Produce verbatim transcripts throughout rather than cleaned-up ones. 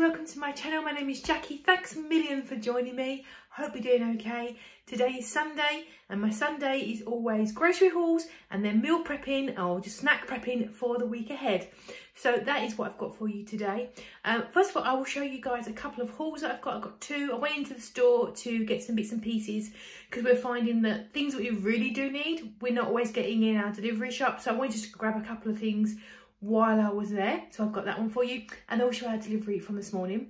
welcome to my channel. My name is Jackie. Thanks a million for joining me. Hope you're doing okay. Today is Sunday and my Sunday is always grocery hauls and then meal prepping or just snack prepping for the week ahead. So that is what I've got for you today. Um, first of all, I will show you guys a couple of hauls that I've got. I've got two. I went into the store to get some bits and pieces because we're finding that things that we really do need, we're not always getting in our delivery shop. So I wanted to grab a couple of things while I was there, so I've got that one for you, and I'll show our delivery from this morning.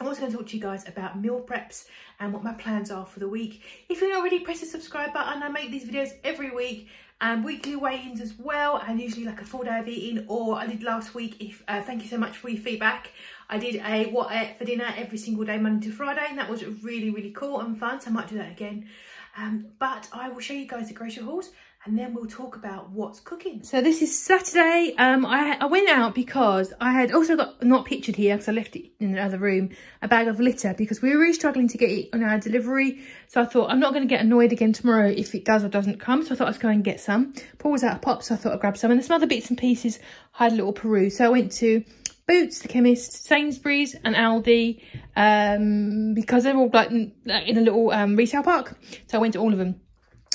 I'm also going to talk to you guys about meal preps and what my plans are for the week. If you're not already, press the subscribe button. I make these videos every week and weekly weigh-ins as well, and usually like a full day of eating, or I did last week. If uh, thank you so much for your feedback. I did a what I ate for dinner every single day, Monday to Friday, and that was really really cool and fun, so I might do that again. Um, but I will show you guys the grocery hauls, and then we'll talk about what's cooking. So this is Saturday. Um, I, I went out because I had also got, not pictured here because I left it in another room, a bag of litter because we were really struggling to get it on our delivery. So I thought, I'm not going to get annoyed again tomorrow if it does or doesn't come. So I thought I was going to get some. Paul was out of pop, so I thought I'd grab some. And there's some other bits and pieces I had a little peruse. So I went to Boots, the chemist, Sainsbury's and Aldi, um, because they're all like in a little um, retail park. So I went to all of them.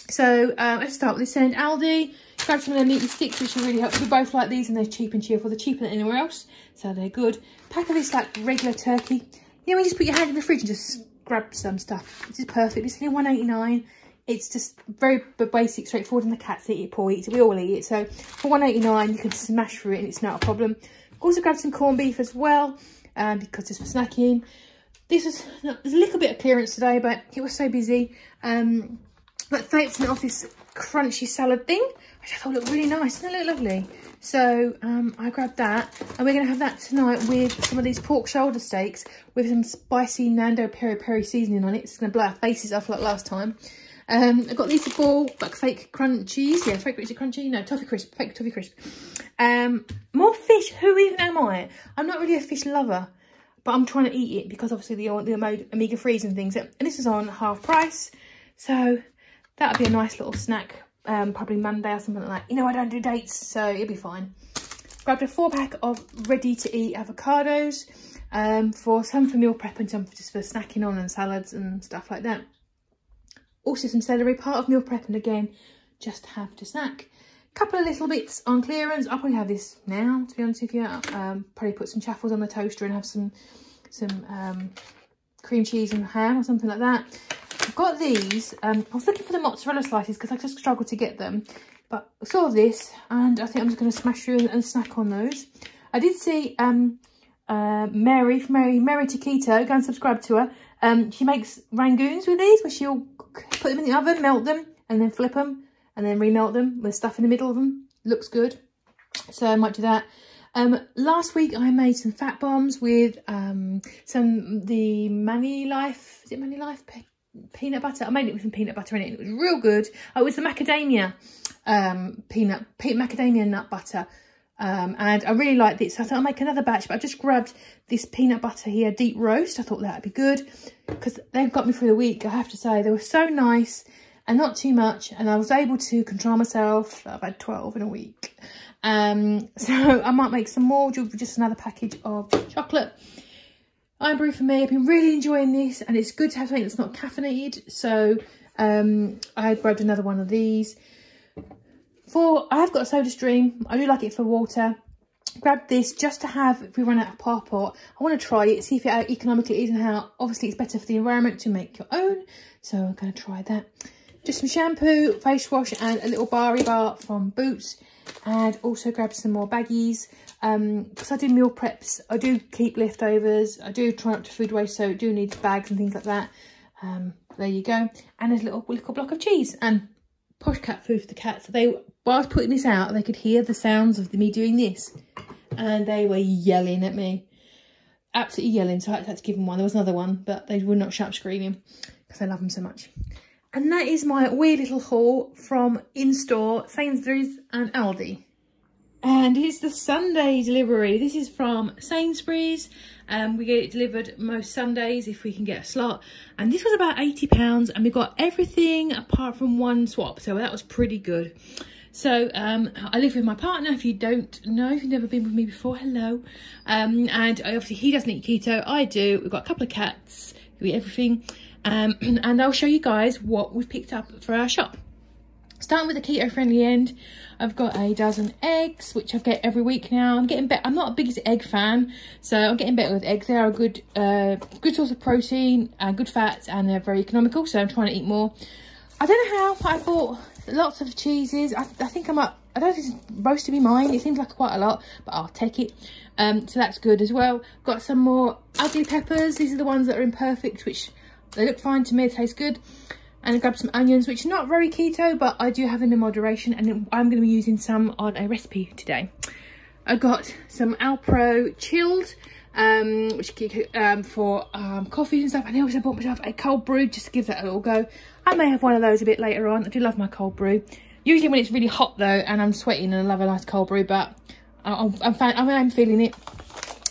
So uh, let's start with this end. Aldi, grab some of their meaty sticks, which are really helpful. We both like these and they're cheap and cheerful. They're cheaper than anywhere else, so they're good. Pack of this like regular turkey. You know, when you just put your hand in the fridge and just grab some stuff. This is perfect. It's only one eighty-nine. It's just very basic, straightforward, and the cats eat it, Paul eats it, we all eat it. So for one eighty-nine, you can smash through it and it's not a problem. Also grab some corned beef as well, um, because it's for snacking. This was a little bit of clearance today, but it was so busy. Um, But thanks off this crunchy salad thing, which I thought looked really nice. Doesn't it look lovely? So um, I grabbed that, and we're going to have that tonight with some of these pork shoulder steaks with some spicy Nando Peri Peri seasoning on it. It's going to blow our faces off like last time. Um, I got these ball like fake crunchies. Yeah, fake crunchy, crunchy. No, toffee crisp, fake toffee crisp. Um, more fish. Who even am I? I'm not really a fish lover, but I'm trying to eat it because obviously the the omega threes and things. And this is on half price, so that'd be a nice little snack, um, probably Monday or something like that. You know, I don't do dates, so it'll be fine. Grabbed a four pack of ready-to-eat avocados, um, for some for meal prep and some for just for snacking on and salads and stuff like that. Also some celery, part of meal prep, and again, just have to snack. Couple of little bits on clearance. I'll probably have this now, to be honest with you. Um, probably put some chaffles on the toaster and have some some um, cream cheese and ham or something like that. I've got these, um, I was looking for the mozzarella slices because I just struggled to get them, but I saw this and I think I'm just going to smash through and, and snack on those. I did see um, uh, Mary, Mary, Mary Taquito, go and subscribe to her. Um, she makes rangoons with these, where she'll put them in the oven, melt them and then flip them and then remelt them with stuff in the middle of them. Looks good, so I might do that. Um, last week I made some fat bombs with um, some, the Manny Life, is it Manny Life? Peanut butter. I made it with some peanut butter in it. And it was real good. Oh, it was the macadamia um, peanut, pe macadamia nut butter. Um, and I really liked this. So I thought I'll make another batch, but I just grabbed this peanut butter here, deep roast. I thought that'd be good because they've got me through the week. I have to say they were so nice and not too much. And I was able to control myself. I've had twelve in a week. Um, so I might make some more, just another package of chocolate. Iron brew for me. I've been really enjoying this, and it's good to have something that's not caffeinated. So um, I grabbed another one of these. For I have got a Soda Stream. I do like it for water. Grabbed this just to have if we run out of pop, or I want to try it, see if it economically is and how. Obviously, it's better for the environment to make your own. So I'm going to try that. Just some shampoo, face wash, and a little Bari bar from Boots. And also grab some more baggies because um, I do meal preps. I do keep leftovers. I do try not to food waste, so I do need bags and things like that. Um, there you go. And there's a little, little block of cheese and posh cat food for the cats. So they, while I was putting this out, they could hear the sounds of me doing this, and they were yelling at me, absolutely yelling. So I had to give them one. There was another one, but they would not shut up screaming because I love them so much. And that is my weird little haul from in-store, Sainsbury's and Aldi. And here's the Sunday delivery. This is from Sainsbury's. Um, we get it delivered most Sundays if we can get a slot. And this was about eighty pounds, and we got everything apart from one swap. So that was pretty good. So um, I live with my partner. If you don't know, if you've never been with me before, hello. Um, and I, obviously he doesn't eat keto, I do. We've got a couple of cats who eat everything. Um, and I'll show you guys what we've picked up for our shop. Starting with the keto friendly end, I've got a dozen eggs, which I get every week now. I'm getting better. I'm not a biggest egg fan, so I'm getting better with eggs. They are a good, uh, good source of protein, uh, good fats, and they're very economical. So I'm trying to eat more. I don't know how, but I bought lots of cheeses. I, I think I'm up. I don't know if it's supposed to be mine. It seems like quite a lot, but I'll take it. Um, so that's good as well. Got some more ugly peppers. These are the ones that are imperfect, which they look fine to me. They taste good. And I grabbed some onions, which are not very keto, but I do have them in moderation, and I'm going to be using some on a recipe today. I got some Alpro chilled, um, which um, for um, coffees and stuff. And I also bought myself a cold brew just to give that a little go. I may have one of those a bit later on. I do love my cold brew. Usually when it's really hot though, and I'm sweating, and I love a nice cold brew. But I'm, I'm, I'm, I'm feeling it.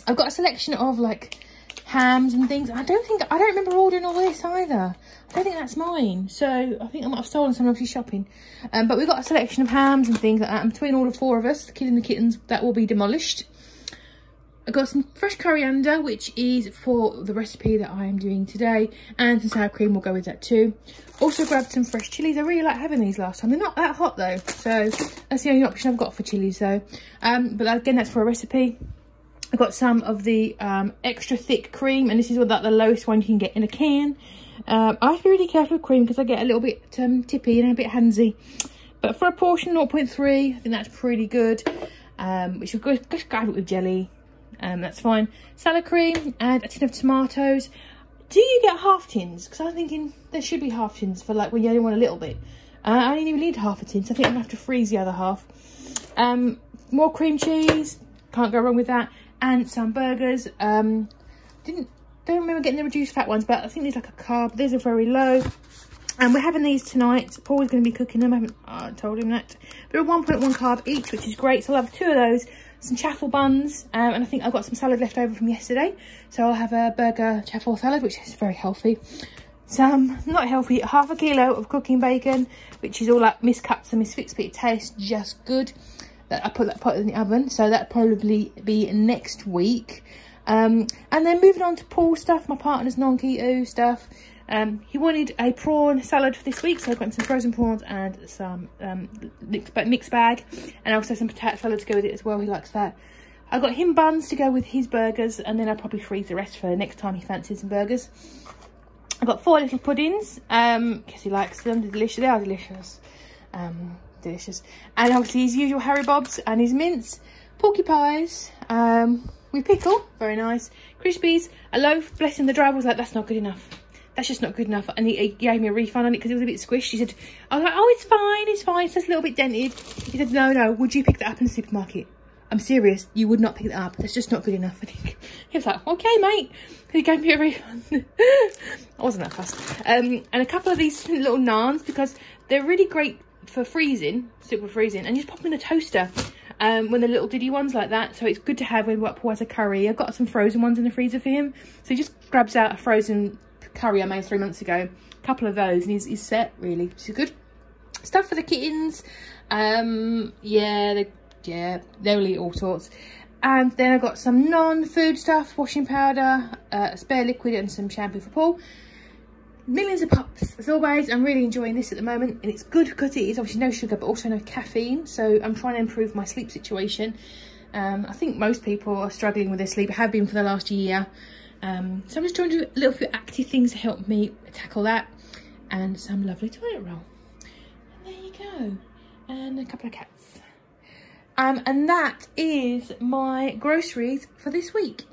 I've got a selection of like hams and things. I don't think I don't remember ordering all this either. I don't think that's mine, so I think I might have stolen some of you shopping. Um, but we've got a selection of hams and things like that. And between all the four of us, the kid and the kittens, that will be demolished. I've got some fresh coriander, which is for the recipe that I am doing today, and some sour cream will go with that too. Also grabbed some fresh chilies. I really like having these last time. They're not that hot though, so that's the only option I've got for chilies though. Um, but again, that's for a recipe. I've got some of the um, extra thick cream, and this is about the lowest one you can get in a can. Um, I have to be really careful with cream because I get a little bit um, tippy and a bit handsy. But for a portion, zero point three, I think that's pretty good. Um, which is good, just grab it with jelly. Um, that's fine. Salad cream and a tin of tomatoes. Do you get half tins? Because I'm thinking there should be half tins for like when you only want a little bit. Uh, I didn't even need half a tin, so I think I'm going to have to freeze the other half. Um, more cream cheese. Can't go wrong with that. And some burgers. Um, didn't don't remember getting the reduced fat ones, but I think there's like a carb. These are very low, and we're having these tonight. Paul's going to be cooking them. I haven't I told him that. They're one point one carb each, which is great. So I'll have two of those, some chaffle buns, um, and I think I've got some salad left over from yesterday. So I'll have a burger chaffle salad, which is very healthy. Some not healthy, half a kilo of cooking bacon, which is all like miscuts and misfits, but it tastes just good. That I put that pot in the oven, so that'll probably be next week. Um, and then moving on to Paul's stuff, my partner's non-keto stuff. Um, he wanted a prawn salad for this week, so I got him some frozen prawns and some um, mixed bag, and also some potato salad to go with it as well. He likes that. I got him buns to go with his burgers, and then I'll probably freeze the rest for the next time he fancies some burgers. I got four little puddings because um, he likes them. They're delicious. They are delicious. Um, delicious. And obviously his usual Harry Bobs and his mince, porky pies. Um, With pickle, very nice. Crispies, a loaf. Bless him, the driver was like, that's not good enough. That's just not good enough. And he, he gave me a refund on it because it was a bit squished. He said, I was like, oh, it's fine, it's fine. It's just a little bit dented. He said, no, no, would you pick that up in the supermarket? I'm serious, you would not pick that up. That's just not good enough. I think he was like, okay, mate. He gave me a refund. I wasn't that fussed. Um, and a couple of these little naans because they're really great for freezing, super freezing, and you just pop them in the toaster. Um, when the little diddy ones like that, so it's good to have when Paul has a curry. I've got some frozen ones in the freezer for him, so he just grabs out a frozen curry I made three months ago, a couple of those, and he's, he's set really. So good stuff for the kittens. Um, yeah, they, yeah, they'll eat all sorts. And then I got some non-food stuff: washing powder, uh, a spare liquid, and some shampoo for Paul. Millions of pops as always. I'm really enjoying this at the moment, and it's good because it is obviously no sugar but also no caffeine, so I'm trying to improve my sleep situation. um I think most people are struggling with their sleep, have been for the last year. Um so I'm just trying to do a little few active things to help me tackle that, and some lovely toilet roll, and there you go, and a couple of cats. Um and that is my groceries for this week.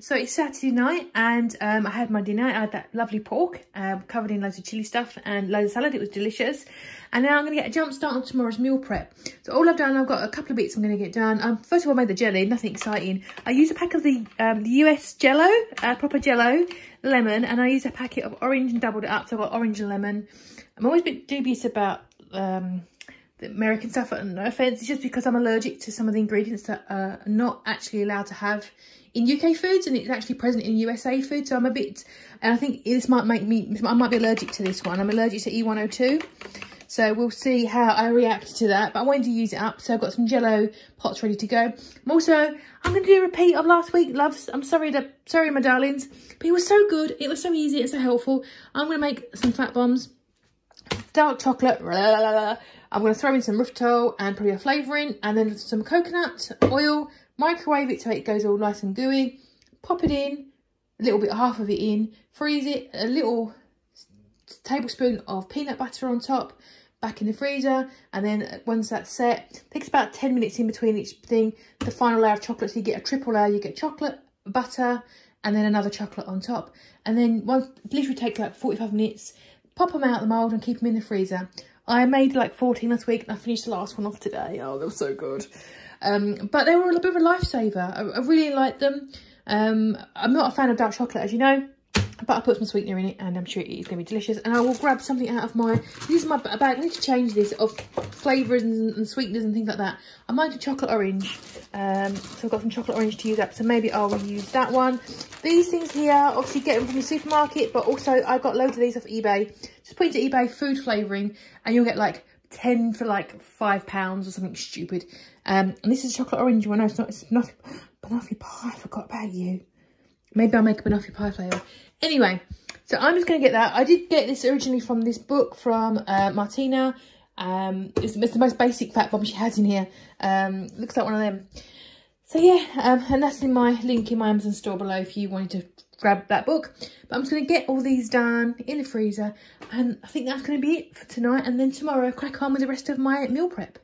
So it's Saturday night, and um, I had my dinner. I had that lovely pork um, covered in loads of chilli stuff and loads of salad. It was delicious. And now I'm going to get a jump start on tomorrow's meal prep. So all I've done, I've got a couple of bits I'm going to get done. Um, first of all, I made the jelly, nothing exciting. I used a pack of the, um, the U S Jello, uh, proper Jello, lemon, and I used a packet of orange and doubled it up. So I've got orange and lemon. I'm always a bit dubious about um, the American stuff, and no offence, it's just because I'm allergic to some of the ingredients that are not actually allowed to have in U K foods, and it's actually present in U S A food, so I'm a bit, and I think this might make me, I might be allergic to this one. I'm allergic to E one oh two, So we'll see how I react to that. But I wanted to use it up, so I've got some Jello pots ready to go. I'm also, I'm going to do a repeat of last week, loves. I'm sorry, to, sorry, my darlings. But it was so good. It was so easy. It's so helpful. I'm going to make some fat bombs, dark chocolate. Blah, blah, blah, blah. I'm going to throw in some rooftop and probably a flavouring, and then some coconut oil. Microwave it so it goes all nice and gooey. Pop it in, a little bit, half of it in. Freeze it, a little tablespoon of peanut butter on top, back in the freezer. And then once that's set, it takes about ten minutes in between each thing. The final layer of chocolate, so you get a triple layer. You get chocolate, butter, and then another chocolate on top. And then one literally take like forty-five minutes. Pop them out of the mould and keep them in the freezer. I made like fourteen last week, and I finished the last one off today. Oh, they were so good. Um, but they were a bit of a lifesaver. I, I really liked them. Um, I'm not a fan of dark chocolate, as you know, but I put some sweetener in it, and I'm sure it is going to be delicious. And I will grab something out of my, this is my bag, I need to change this, of flavours and, and sweeteners and things like that. I might do chocolate orange. Um, so I've got some chocolate orange to use up, so maybe I'll use that one. These things here, obviously get them from the supermarket, but also I got loads of these off eBay. Just put into eBay food flavouring, and you'll get like ten for like five pounds or something stupid. Um, and this is a chocolate orange one. No, it's not. It's not banoffee pie. I forgot about you. Maybe I'll make a banoffee pie flavour. Anyway, so I'm just going to get that. I did get this originally from this book from uh, Martina. Um, it's, it's the most basic fat bomb she has in here. Um, looks like one of them. So yeah, um, and that's in my link in my Amazon store below if you wanted to grab that book. But I'm just going to get all these done in the freezer. And I think that's going to be it for tonight. And then tomorrow, crack on with the rest of my meal prep.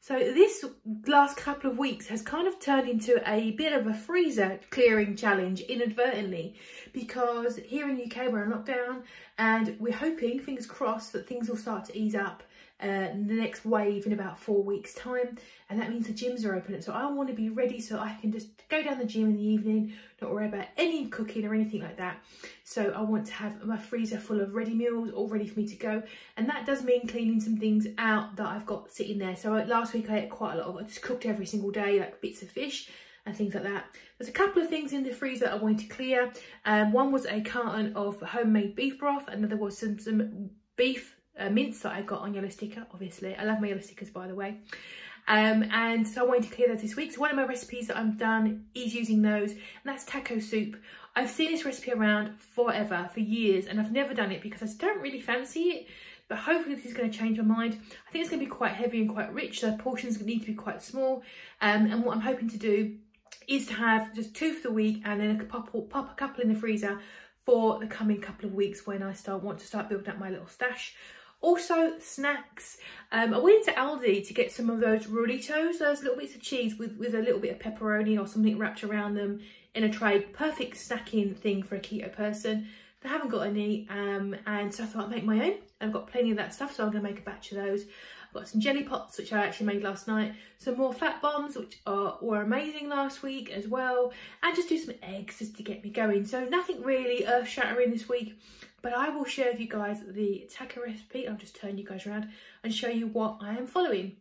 So this last couple of weeks has kind of turned into a bit of a freezer clearing challenge inadvertently, because here in the U K we're on lockdown, and we're hoping, fingers crossed, that things will start to ease up uh, the next wave in about four weeks time, and that means the gyms are open. So I want to be ready so I can just go down the gym in the evening, not worry about any cooking or anything like that. So I want to have my freezer full of ready meals all ready for me to go, and that does mean cleaning some things out that I've got sitting there. So last week I ate quite a lot of, I just cooked every single day, like bits of fish and things like that. There's a couple of things in the freezer I wanted to clear. Um, one was a carton of homemade beef broth. Another was some, some beef uh, mince that I got on yellow sticker, obviously. I love my yellow stickers, by the way. Um, and so I wanted to clear those this week. So one of my recipes that I've done is using those, and that's taco soup. I've seen this recipe around forever, for years, and I've never done it because I don't really fancy it. But hopefully this is going to change my mind. I think it's going to be quite heavy and quite rich, so the portions need to be quite small. Um, and what I'm hoping to do is to have just two for the week, and then a pop, pop a couple in the freezer for the coming couple of weeks when I start want to start building up my little stash. Also, snacks. Um, I went into Aldi to get some of those Rulitos, those little bits of cheese with, with a little bit of pepperoni or something wrapped around them in a tray. Perfect snacking thing for a keto person. I haven't got any, um, and so I thought I'd make my own. I've got plenty of that stuff, so I'm going to make a batch of those. I've got some jelly pots, which I actually made last night. Some more fat bombs, which are, were amazing last week as well. And just do some eggs just to get me going. So nothing really earth-shattering this week. But I will share with you guys the taco recipe. I'll just turn you guys around and show you what I am following.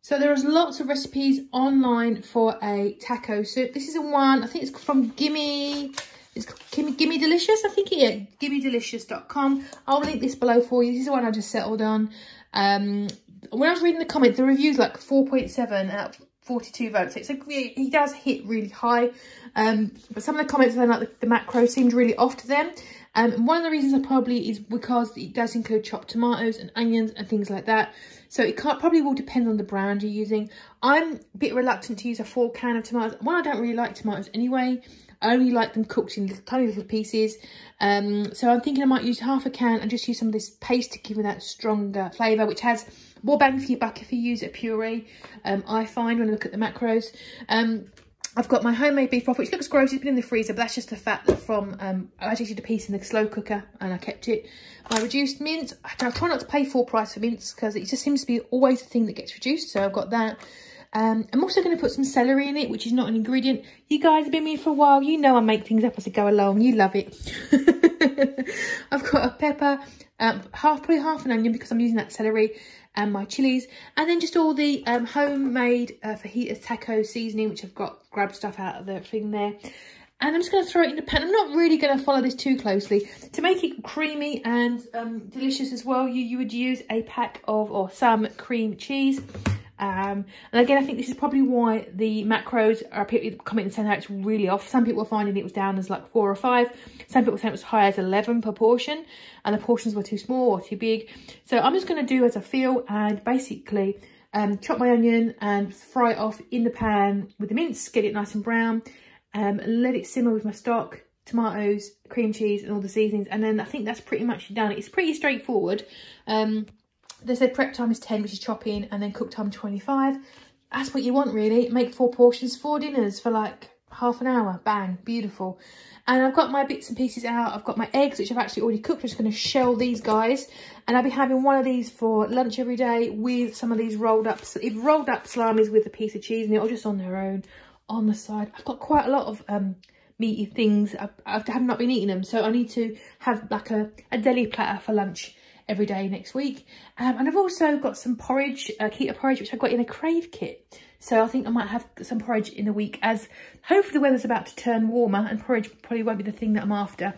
So there is lots of recipes online for a taco soup. This is a one, I think it's from Gimme... It's called Gimme Delicious, I think it is, gimme delicious dot com. I'll link this below for you. This is the one I just settled on. Um, when I was reading the comments, the review's like four point seven out of forty-two votes. So it's like, he does hit really high. Um, but some of the comments, then, like the, the macro seemed really off to them. Um, and one of the reasons I probably is because it does include chopped tomatoes and onions and things like that. So it can't, probably will depend on the brand you're using. I'm a bit reluctant to use a full can of tomatoes. One, I don't really like tomatoes anyway. I only like them cooked in little, tiny little pieces. Um, so I'm thinking I might use half a can and just use some of this paste to give me that stronger flavour, which has more bang for your buck if you use a puree, um, I find, when I look at the macros. Um, I've got my homemade beef broth, which looks gross. It's been in the freezer, but that's just the fat that from, um, I actually did a piece in the slow cooker and I kept it. My reduced mince, I try not to pay full price for mince because it just seems to be always the thing that gets reduced. So I've got that. Um, I'm also going to put some celery in it, which is not an ingredient. You guys have been with me for a while. You know I make things up as I go along. You love it. I've got a pepper, um, half, probably half an onion because I'm using that celery, and my chilies. And then just all the um, homemade uh, fajita taco seasoning, which I've got grabbed stuff out of the thing there. And I'm just going to throw it in the pan. I'm not really going to follow this too closely. To make it creamy and um, delicious as well, you, you would use a pack of or some cream cheese. Um, and again, I think this is probably why the macros are people commenting saying that it's really off. Some people were finding it was down as like four or five. Some people saying it was high as eleven per portion, and the portions were too small or too big. So I'm just going to do as I feel and basically um, chop my onion and fry it off in the pan with the mince, get it nice and brown. Um, let it simmer with my stock, tomatoes, cream cheese and all the seasonings, and then I think that's pretty much done. It's pretty straightforward. Um, they said prep time is ten, which is chopping, and then cook time twenty-five. That's what you want really. Make four portions, four dinners for like half an hour. Bang, beautiful. And I've got my bits and pieces out. I've got my eggs, which I've actually already cooked. I'm just going to shell these guys, and I'll be having one of these for lunch every day with some of these rolled up, rolled up salamis with a piece of cheese in it, or just on their own. On the side, I've got quite a lot of um meaty things. I, I have not been eating them, so I need to have like a, a deli platter for lunch every day next week. Um, and I've also got some porridge, uh, keto porridge, which I got in a Crave kit. So I think I might have some porridge in the week, as hopefully the weather's about to turn warmer and porridge probably won't be the thing that I'm after.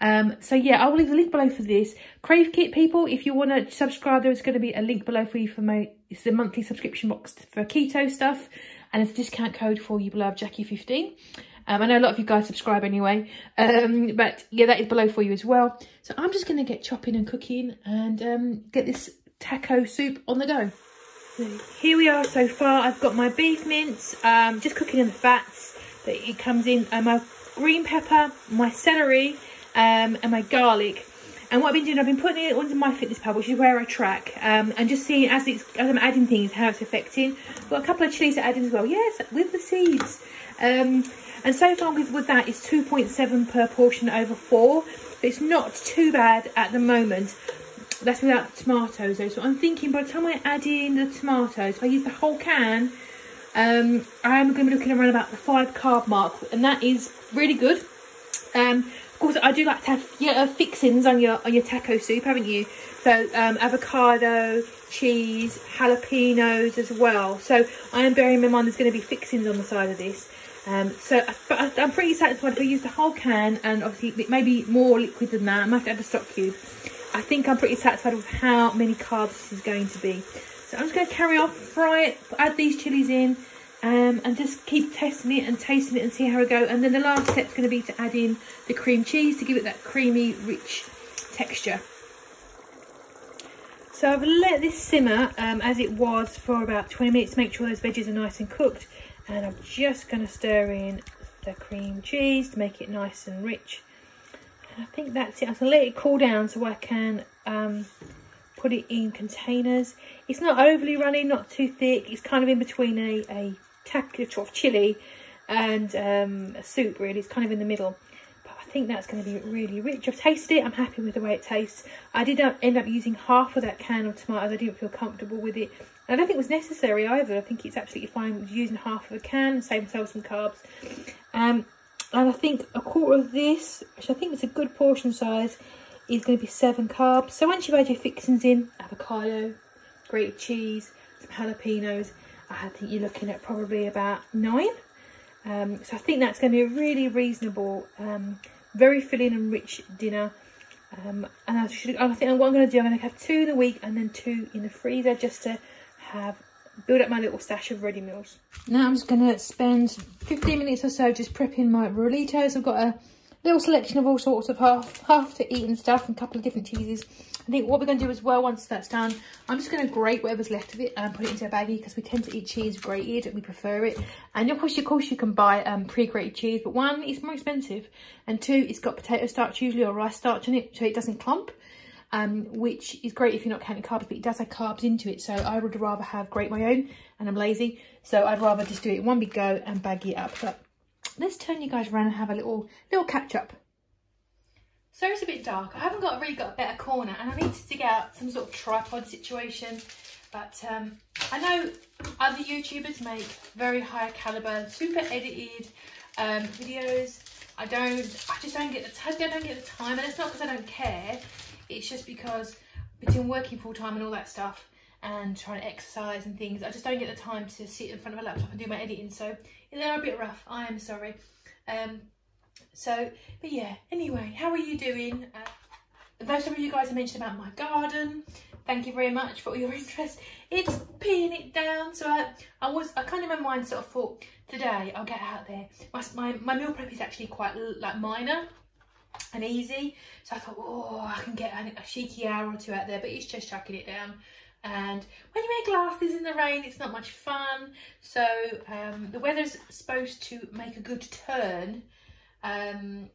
Um, so yeah, I will leave the link below for this. Crave Kit people, if you want to subscribe, there's going to be a link below for you for my, it's the monthly subscription box for keto stuff. And there's a discount code for you below, Jackie fifteen. Um, I know a lot of you guys subscribe anyway. Um, but yeah, that is below for you as well. So I'm just going to get chopping and cooking and um, get this taco soup on the go. So here we are so far. I've got my beef mince, um, just cooking in the fats that it comes in, and my green pepper, my celery, um, and my garlic. And what I've been doing, I've been putting it onto my fitness pad, which is where I track, um, and just seeing as it's as I'm adding things how it's affecting. Got a couple of chilies to add in as well. Yes, with the seeds. Um, and so far with, with that, it's two point seven per portion over four. But it's not too bad at the moment. That's without tomatoes though, so I'm thinking by the time I add in the tomatoes, if I use the whole can, um, I am going to be looking around about the five carb mark, and that is really good. Um, of course, I do like to have yeah, uh, fixings on your on your taco soup, haven't you? So um, avocado, cheese, jalapenos as well. So I am bearing in my mind there's going to be fixings on the side of this. Um, so I, I'm pretty satisfied if I use the whole can, and obviously maybe more liquid than that. I might have to add a stock cube. I think I'm pretty satisfied with how many carbs this is going to be. So I'm just going to carry on, fry it, add these chilies in, um, and just keep testing it and tasting it and see how it goes. And then the last step is going to be to add in the cream cheese to give it that creamy, rich texture. So I've let this simmer um, as it was for about twenty minutes, make sure those veggies are nice and cooked. And I'm just going to stir in the cream cheese to make it nice and rich. I think that's it. I'm going to let it cool down so I can um, put it in containers. It's not overly runny, not too thick. It's kind of in between a, a taco of chili and um, a soup, really. It's kind of in the middle. But I think that's going to be really rich. I've tasted it. I'm happy with the way it tastes. I did end up using half of that can of tomatoes. I didn't feel comfortable with it. I don't think it was necessary either. I think it's absolutely fine with using half of a can and save myself some carbs. Um, And I think a quarter of this, which I think is a good portion size, is going to be seven carbs. So once you've had your fixings in, avocado, grated cheese, some jalapenos, I think you're looking at probably about nine. Um, so I think that's going to be a really reasonable, um, very filling and rich dinner. Um, and I, should, I think what I'm going to do, I'm going to have two in the week and then two in the freezer just to have... build up my little stash of ready meals. Now I'm just going to spend fifteen minutes or so just prepping my rollitos. I've got a little selection of all sorts of half half to eat and stuff, and a couple of different cheeses. I think what we're going to do as well, once that's done, I'm just going to grate whatever's left of it and put it into a baggie, because we tend to eat cheese grated, we prefer it. And of course, of course you can buy um, pre-grated cheese, but one, it's more expensive, and two, it's got potato starch usually or rice starch in it, so it doesn't clump. Um, which is great if you're not counting carbs, but it does have carbs into it. So I would rather have grate my own, and I'm lazy. So I'd rather just do it in one big go and baggy it up. But let's turn you guys around and have a little little catch up. So it's a bit dark. I haven't got really got a better corner, and I need to dig out some sort of tripod situation. But um, I know other YouTubers make very high caliber, super edited um, videos. I don't, I just don't get the time. I don't get the time, and it's not because I don't care. It's just because between working full-time and all that stuff and trying to exercise and things, I just don't get the time to sit in front of a laptop and do my editing. So they're a bit rough, I am sorry. Um, So, but yeah, anyway, how are you doing? Uh, most of you guys have mentioned about my garden. Thank you very much for all your interest. It's peeing it down. So I, I was, I kind of in my mind sort of thought, today I'll get out there. My, my, my meal prep is actually quite like minor and easy. So I thought, oh, I can get a, a cheeky hour or two out there, but it's just chucking it down. And when you wear glasses in the rain, it's not much fun. So um, the weather's supposed to make a good turn um,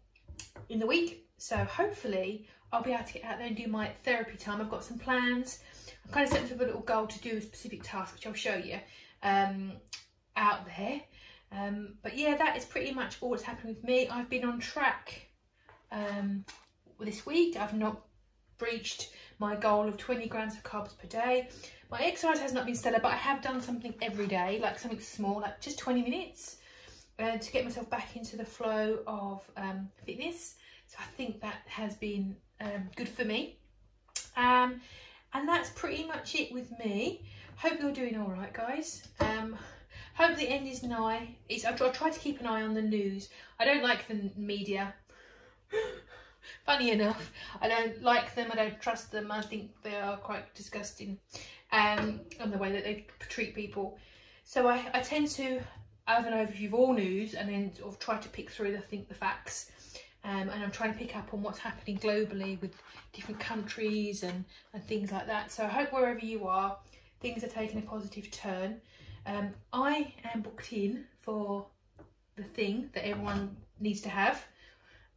in the week. So hopefully I'll be able to get out there and do my therapy time. I've got some plans. I'm kind of setting up a little goal to do a specific task, which I'll show you um, out there. Um, but yeah, that is pretty much all that's happened with me. I've been on track um, this week. I've not breached my goal of twenty grams of carbs per day. My exercise has not been stellar, but I have done something every day, like something small, like just twenty minutes uh, to get myself back into the flow of um, fitness. So I think that has been um, good for me. Um, and that's pretty much it with me. Hope you're doing all right, guys. Um, hope the end is nigh. It's, I try to keep an eye on the news. I don't like the media. Funny enough, I don't like them, I don't trust them, I think they are quite disgusting um, and the way that they treat people. So I, I tend to have an overview of all news and then sort of try to pick through the, think, the facts um, and I'm trying to pick up on what's happening globally with different countries and, and things like that. So I hope wherever you are, things are taking a positive turn. Um, I am booked in for the thing that everyone needs to have.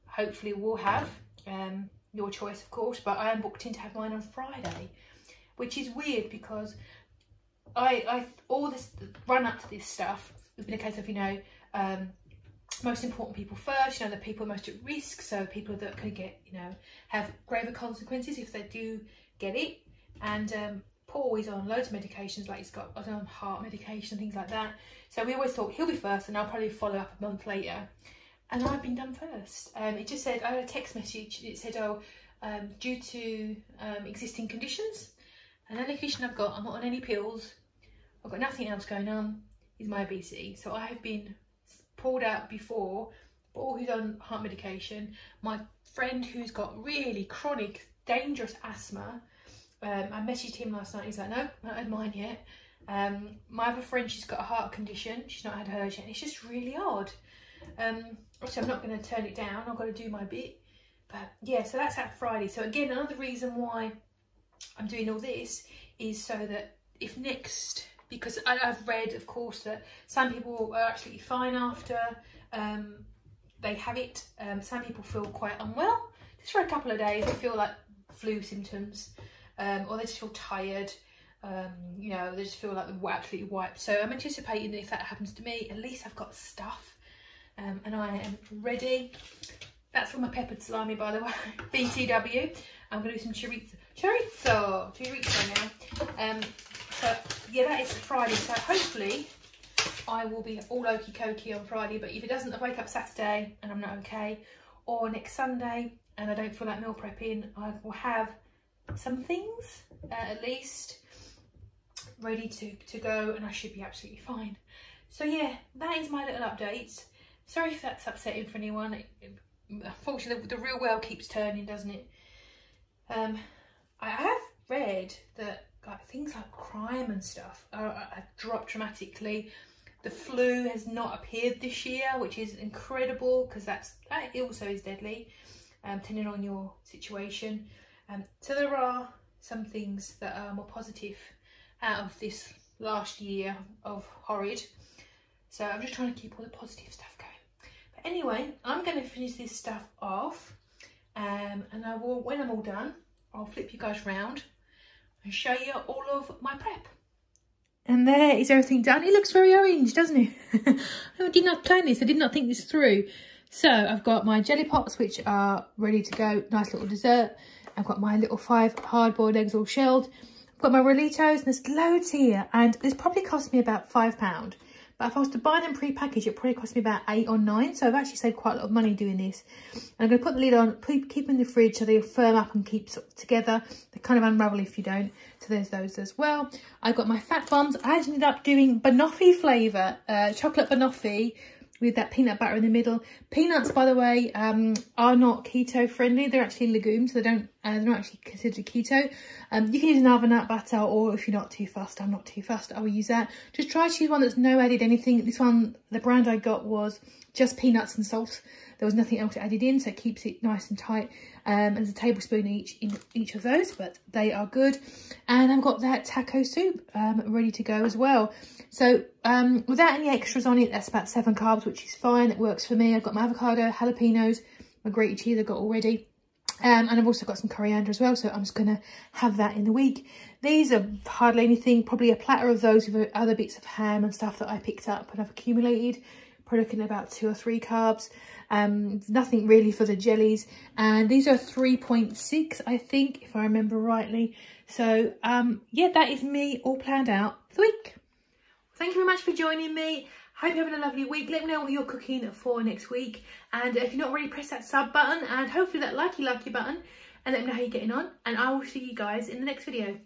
Hopefully we'll have um your choice, of course, but I am booked in to have mine on Friday, which is weird because I I all this run up to this stuff has been a case of, you know, um most important people first, you know, the people most at risk, so people that could get, you know, have graver consequences if they do get it. And um Paul is on loads of medications, like he's got I don't know, heart medication and things like that, so we always thought he'll be first and I'll probably follow up a month later. And I've been done first. Um, it just said, I had a text message, it said, oh, um, due to um, existing conditions, and the only condition I've got, I'm not on any pills, I've got nothing else going on, is my obesity. So I have been pulled out before, but all who's on heart medication, my friend who's got really chronic, dangerous asthma, um, I messaged him last night, he's like, no, I haven't had mine yet. Um, my other friend, she's got a heart condition, she's not had hers yet, and it's just really odd. Um, so I'm not going to turn it down, I've got to do my bit. But yeah, so that's at Friday. So again, another reason why I'm doing all this is so that if next, because I, I've read, of course, that some people are absolutely fine after um, they have it. Um, some people feel quite unwell, just for a couple of days, they feel like flu symptoms, um, or they just feel tired. Um, you know, they just feel like they're absolutely wiped. So I'm anticipating that if that happens to me, at least I've got stuff. Um, and I am ready. That's for my peppered salami, by the way. B T W. I'm going to do some chorizo. Chorizo! Chorizo now. Um, so, yeah, that is Friday. So, hopefully, I will be all okey-cokey on Friday. But if it doesn't, I wake up Saturday and I'm not okay. Or next Sunday and I don't feel like meal prepping, I will have some things, uh, at least, ready to, to go. And I should be absolutely fine. So, yeah, that is my little update. Sorry if that's upsetting for anyone. It, it, unfortunately, the, the real world keeps turning, doesn't it? Um, I have read that like, things like crime and stuff are, are dropped dramatically. The flu has not appeared this year, which is incredible because that's that also is deadly, um, depending on your situation. Um, so there are some things that are more positive out of this last year of horrid. So I'm just trying to keep all the positive stuff going. Anyway, I'm going to finish this stuff off um, and I will, when I'm all done, I'll flip you guys round and show you all of my prep. And there is everything done. It looks very orange, doesn't it? I did not plan this. I did not think this through. So I've got my jelly pops, which are ready to go. Nice little dessert. I've got my little five hard-boiled eggs all shelled. I've got my Rollitos, and there's loads here. And this probably cost me about five pounds. If I was to buy them pre-packaged, it probably cost me about eight or nine. So I've actually saved quite a lot of money doing this. And I'm going to put the lid on, keep them in the fridge so they'll firm up and keep sort of together. They kind of unravel if you don't. So there's those as well. I've got my fat bombs. I ended up doing banoffee flavour, uh, chocolate banoffee with that peanut butter in the middle. Peanuts, by the way, um, are not keto friendly. They're actually legumes, so they don't, uh, they're not actually considered keto. Um, you can use another nut butter, or if you're not too fussed, I'm not too fussed, I will use that. Just try to choose one that's no added anything. This one, the brand I got was just peanuts and salt. There was nothing else added in, so it keeps it nice and tight. Um, and there's a tablespoon each in each of those, but they are good. And I've got that taco soup um, ready to go as well. So um, without any extras on it, that's about seven carbs, which is fine. It works for me. I've got my avocado, jalapenos, my grated cheese I've got already. Um, and I've also got some coriander as well, so I'm just going to have that in the week. These are hardly anything, probably a platter of those with other bits of ham and stuff that I picked up and I've accumulated. Probably looking at about two or three carbs. Um, nothing really for the jellies. And these are three point six, I think, if I remember rightly. So, um, yeah, that is me all planned out for the week. Thank you very much for joining me. Hope you're having a lovely week. Let me know what you're cooking for next week. And if you're not already, press that sub button and hopefully that likey likey button. And let me know how you're getting on. And I will see you guys in the next video.